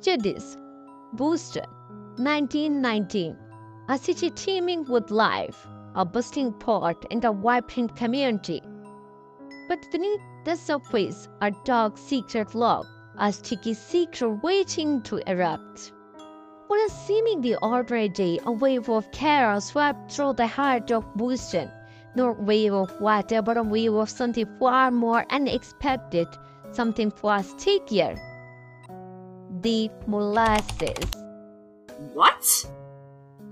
Jedis, Boston, 1919. A city teeming with life, a bustling port, and a vibrant community. But beneath the surface, a dark secret log, a sticky secret waiting to erupt. On a seemingly ordinary day, a wave of chaos swept through the heart of Boston. No wave of water, but a wave of something far more unexpected, something far stickier. The molasses. What?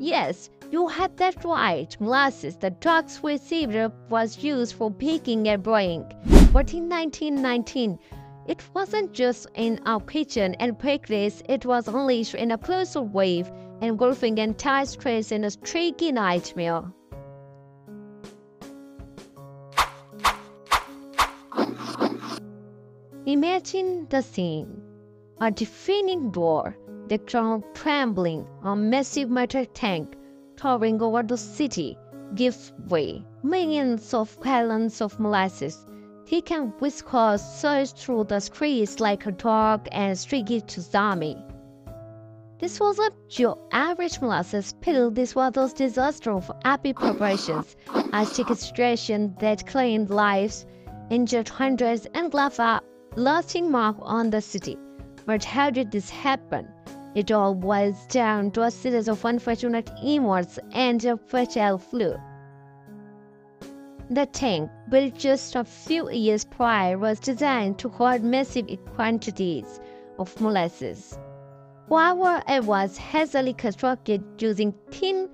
Yes, you had that right. Molasses, the dark sweet syrup, was used for baking and brewing. But in 1919, it wasn't just in our kitchen and bakeries, it was unleashed in a colossal wave, engulfing entire streets in a streaky nightmare. Imagine the scene. A deafening roar, the ground trembling, a massive metal tank towering over the city gives way. Millions of gallons of molasses, thick and viscous, surge through the streets like a dark and streaky tsunami. This wasn't your average molasses spill. This was a disaster of epic proportions, a sticky situation that claimed lives, injured hundreds, and left a lasting mark on the city. But how did this happen? It all boils down to a series of unfortunate events and a fatal flu. The tank, built just a few years prior, was designed to hoard massive quantities of molasses. However, it was hastily constructed using thin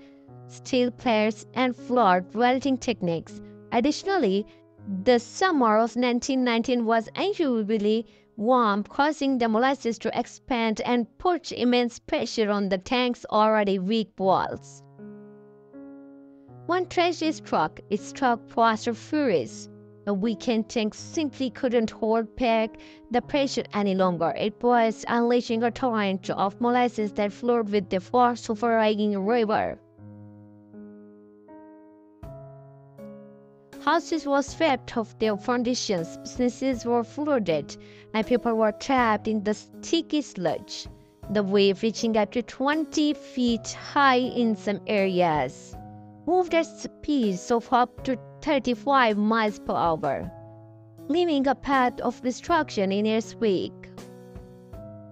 steel plates and flawed welding techniques. Additionally, the summer of 1919 was unusually warm, causing the molasses to expand and put immense pressure on the tank's already weak walls. When tragedy struck, it struck faster furies. The weakened tank simply couldn't hold back the pressure any longer. It was unleashing a torrent of molasses that flowed with the force of a raging river. Houses were swept off their foundations, businesses were flooded, and people were trapped in the sticky sludge, the wave reaching up to 20 feet high in some areas. Moved at speeds of up to 35 miles per hour, leaving a path of destruction in its wake.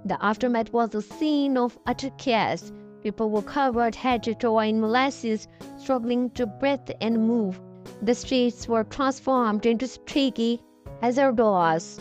The aftermath was a scene of utter chaos. People were covered head to toe in molasses, struggling to breathe and move. The streets were transformed into streaky, hazardous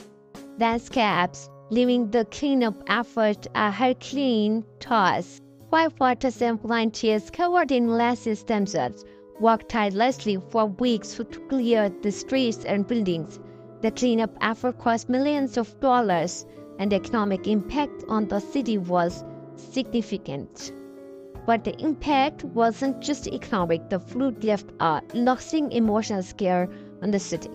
landscapes, leaving the cleanup effort a Herculean task. Firefighters and volunteers covered in molasses themselves worked tirelessly for weeks to clear the streets and buildings. The cleanup effort cost millions of dollars, and the economic impact on the city was significant. But the impact wasn't just economic. The flood left a lasting emotional scar on the city.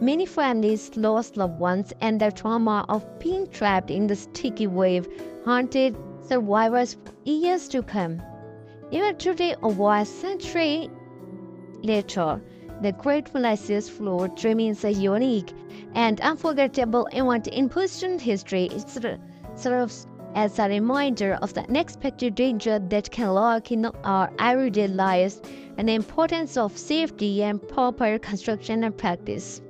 Many families lost loved ones, and the trauma of being trapped in the sticky wave haunted survivors for years to come. Even today, over a century later, the Great Molasses Flood remains a unique and unforgettable event in Boston history. It serves as a reminder of the unexpected danger that can lurk in our everyday lives and the importance of safety and proper construction and practice.